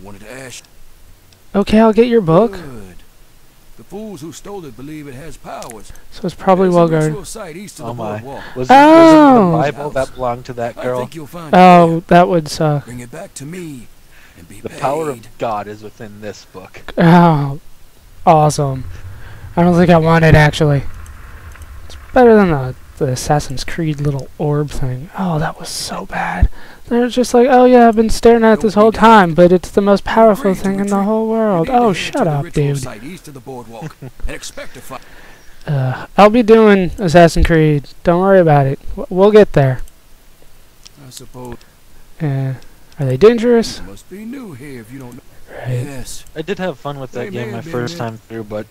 I wanted to ask. Okay, I'll get your book. Good. The fools who stole it believe it has powers. So it's probably well guarded. Oh my! Was it the Bible that belonged to that girl? Oh, that would suck. Bring it back to me, and be paid. The power of God is within this book. Oh, awesome! I don't think I want it actually. It's better than the Assassin's Creed little orb thing. Oh, that was so bad. They're just like, oh yeah, I've been staring at it this whole time, but it's the most powerful thing in the whole world. Oh, shut up, dude. I'll be doing Assassin's Creed. Don't worry about it. We'll get there. Are they dangerous? Yes. I did have fun with that game my first time through, but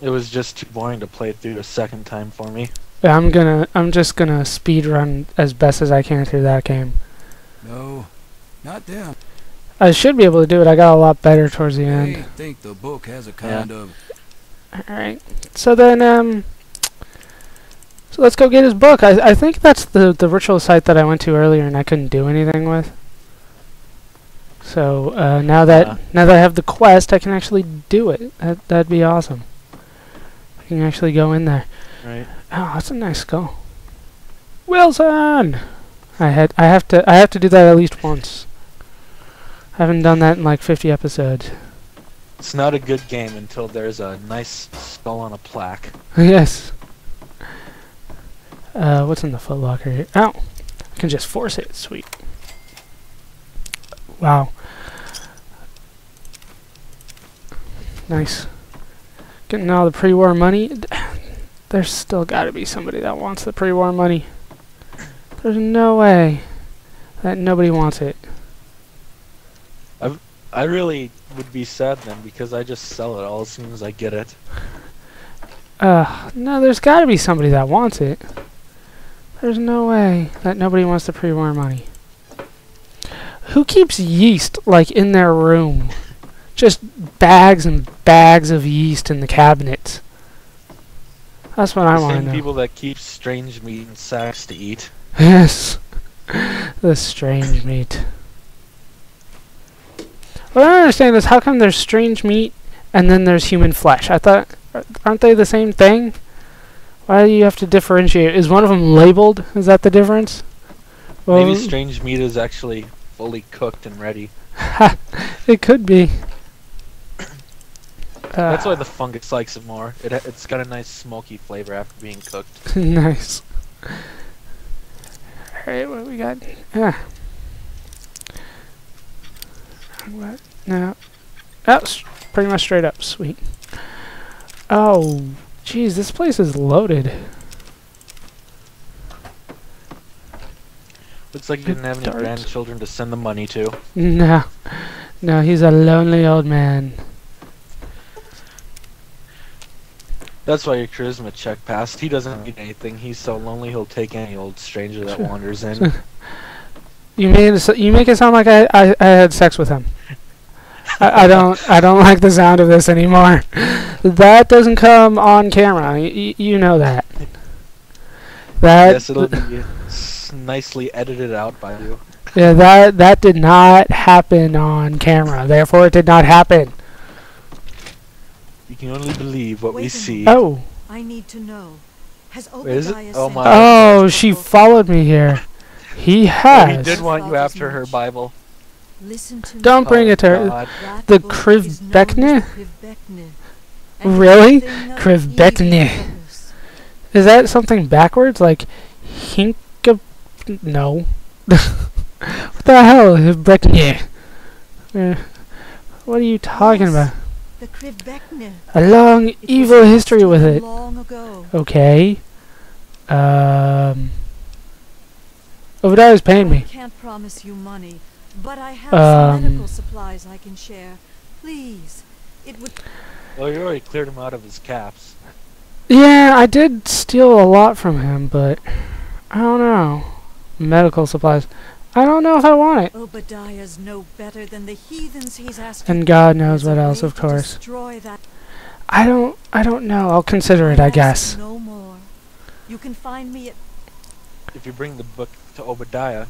it was just too boring to play through a second time for me. Yeah, I'm just gonna speed run as best as I can through that game. No, not them. I should be able to do it. I got a lot better towards the end. I think the book has a kind of. All right. So then, so let's go get his book. I think that's the ritual site that I went to earlier and I couldn't do anything with. So now that I have the quest, I can actually do it. That'd be awesome. I can actually go in there. Right. Oh, that's a nice skull. Wilson. I have to do that at least once. I haven't done that in like 50 episodes. It's not a good game until there's a nice skull on a plaque. Yes. What's in the footlocker here? Ow! I can just force it. Sweet. Wow. Nice. Getting all the pre-war money. There's still got to be somebody that wants the pre-war money. There's no way that nobody wants it. I really would be sad then because I just sell it all as soon as I get it. No, there's got to be somebody that wants it. There's no way that nobody wants the pre-war money. Who keeps yeast like in their room? Just bags and bags of yeast in the cabinets. That's what I want to know. Same people that keep strange meat in sacks to eat. Yes, the strange meat. What I don't understand is how come there's strange meat and then there's human flesh? I thought, aren't they the same thing? Why do you have to differentiate? Is one of them labeled? Is that the difference? Well, maybe strange meat is actually fully cooked and ready. It could be. That's why the fungus likes it more. It's got a nice smoky flavor after being cooked. Nice. Alright, what do we got? What? No. That's pretty much straight up. Sweet. Oh, jeez, this place is loaded. Looks like you didn't have any grandchildren to send the money to. No. No, he's a lonely old man. That's why your charisma check passed. He doesn't need anything. He's so lonely he'll take any old stranger that wanders in. You make it sound like I had sex with him. I don't like the sound of this anymore. That doesn't come on camera. You know that. Yes, it'll be nicely edited out by you. Yeah, that did not happen on camera. Therefore, it did not happen. You can only believe what we see. Oh. I need to know. Has Obadiah oh, she followed me here. He has. He did want you after her Bible. Listen to Don't bring it to her. The Krivbeknih? Really? Krivbeknih. Is that something backwards? Like, Hinkab... No. What the hell? Krivbeknih. What are you talking about? A long, evil history with it. Okay. Obadiah's paying me. I can't promise you money, but I have some medical supplies I can share. Please. It would. Well, you already cleared him out of his caps. Yeah, I did steal a lot from him, but I don't know. Medical supplies. I don't know if I want it. Obadiah's no better than the heathens he's asked. And God knows what else, of course. I don't know. I'll consider it, I guess. No more. You can find me at If you bring the book to Obadiah,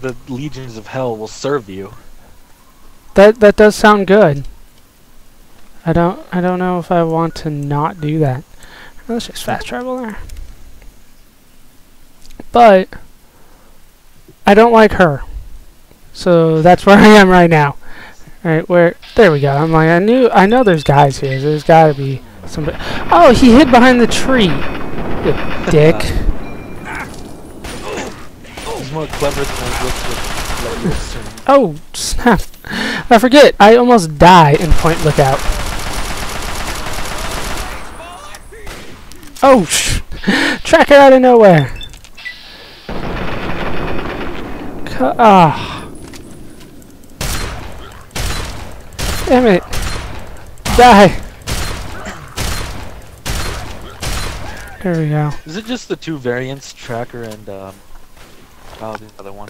the legions of hell will serve you. That does sound good. I don't know if I want to not do that. Let's just fast travel there. But I don't like her. So that's where I am right now. Alright, where there we go. I'm like, I know there's guys here. There's gotta be somebody. Oh, he hid behind the tree. You dick. He's more clever than he looks with. Oh, snap. I forget, I almost die in Point Lookout. Oh, tracker out of nowhere. Ah. Damn it. Die. There we go. Is it just the two variants, tracker and the other one?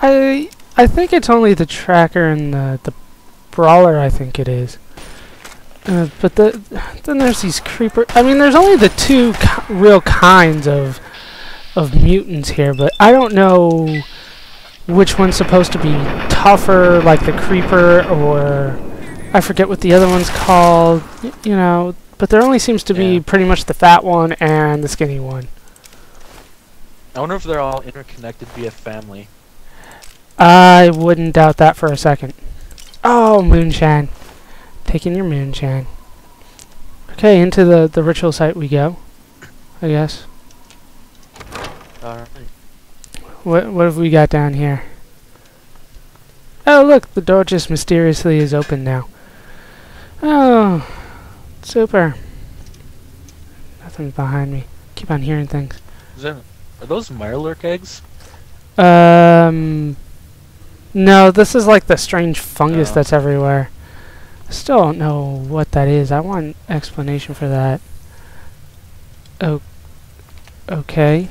I think it's only the tracker and the brawler, I think it is. But then there's these creeper. I mean, there's only the two real kinds of mutants here, but I don't know which one's supposed to be tougher, like the creeper, or I forget what the other one's called, you know, but there only seems to be pretty much the fat one and the skinny one. I wonder if they're all interconnected via family. I wouldn't doubt that for a second. Oh, moonshine. Taking your moonshine. Okay, into the ritual site we go, I guess. Alright. What have we got down here? Oh, look, the door just mysteriously is open now. Oh, super. Nothing's behind me. Keep on hearing things. Are those Mirelurk eggs? No, this is like the strange fungus that's everywhere. I still don't know what that is. I want an explanation for that. Oh, okay.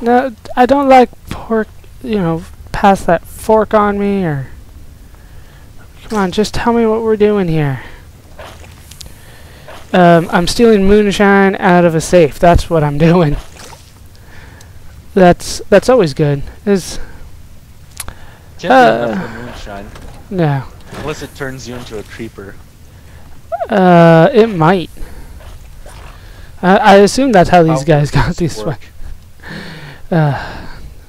No, I don't like pork, you know, pass that fork on me, or... Come on, just tell me what we're doing here. I'm stealing moonshine out of a safe. That's what I'm doing. That's always good. Is moonshine. No. Unless it turns you into a creeper. It might. I assume that's how these guys got these work.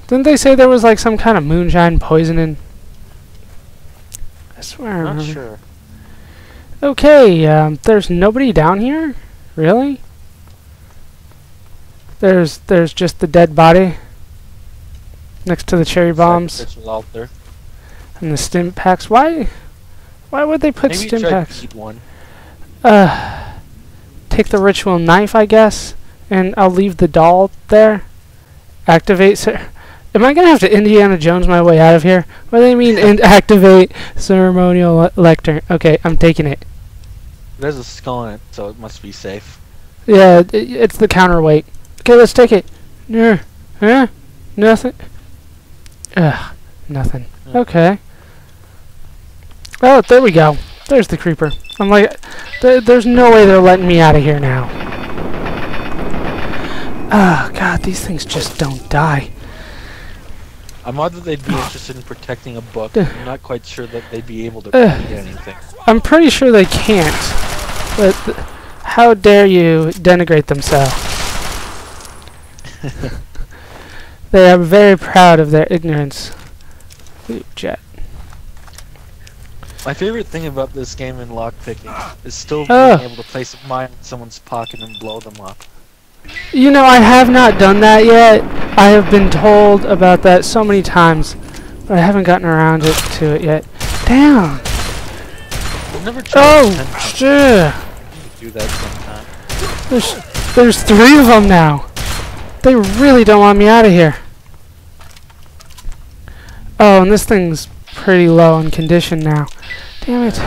Didn't they say there was like some kind of moonshine poisoning? I swear. Not sure. Okay, there's nobody down here? Really? There's just the dead body next to the cherry bombs altar. And the stim packs. Why would they put maybe stim packs? Keep one. Take the ritual knife, I guess, and I'll leave the doll there. Activate, sir. Am I gonna have to Indiana Jones my way out of here? What do they mean? Activate ceremonial lectern. Okay, I'm taking it. There's a skull in it, so it must be safe. Yeah, it's the counterweight. Okay, let's take it. No, huh? Nothing. Ugh, nothing. Yeah. Okay. Oh, there we go. There's the creeper. I'm like, there's no way they're letting me out of here now. Oh, God, these things just don't die. I'm odd that they'd be interested in protecting a book. I'm not quite sure that they'd be able to read anything. I'm pretty sure they can't. But how dare you denigrate themselves? They are very proud of their ignorance. Ooh, jet. My favorite thing about this game in lockpicking is still being able to place a mine in someone's pocket and blow them up. You know, I have not done that yet. I have been told about that so many times, but I haven't gotten around to it yet. Damn! Never oh, sure. Do that sometime. There's three of them now. They really don't want me out of here. Oh, and this thing's pretty low in condition now. Damn it.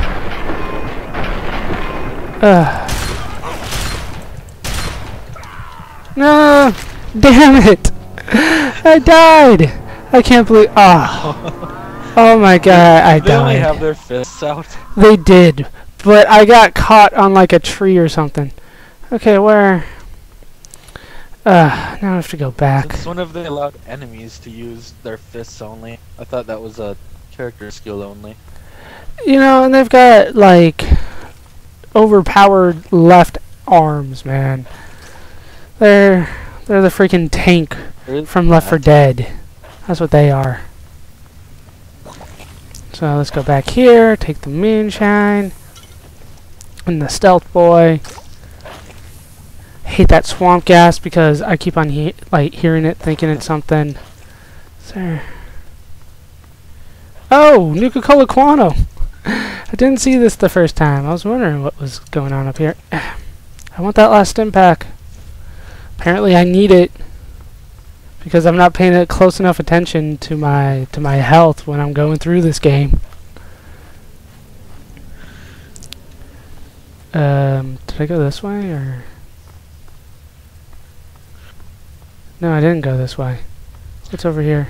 No! Damn it! I died! I can't believe. Oh. Oh my God, I died. They only have their fists out. They did, but I got caught on like a tree or something. Okay, where? Now I have to go back. Since one of the allowed enemies to use their fists only, I thought that was a character skill only. You know, and they've got, like, overpowered left arms, man. They're the freaking tank from Left 4 Dead. That's what they are. So let's go back here, take the moonshine, and the stealth boy. I hate that swamp gas because I keep on hearing it, thinking it's something. Sir. Oh, Nuka-Cola-Quantum. I didn't see this the first time. I was wondering what was going on up here. I want that last stim pack. Apparently I need it because I'm not paying it close enough attention to my health when I'm going through this game. Did I go this way or? No, I didn't go this way. What's over here?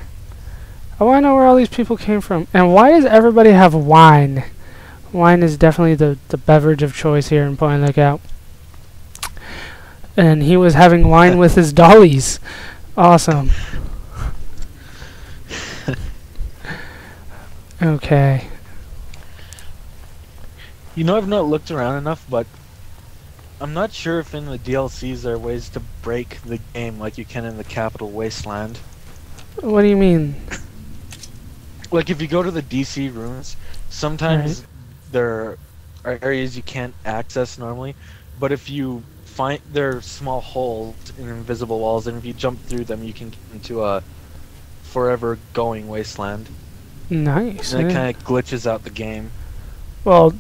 I want to know where all these people came from. And why does everybody have wine? Wine is definitely the beverage of choice here in Point Lookout. And he was having wine with his dollies. Awesome. Okay. You know, I've not looked around enough, but I'm not sure if in the DLCs there are ways to break the game like you can in the Capital Wasteland. What do you mean? Like, if you go to the DC ruins, sometimes there are areas you can't access normally, but if you find there are small holes in invisible walls, and if you jump through them, you can get into a forever going wasteland. Nice. And it kind of glitches out the game. Well,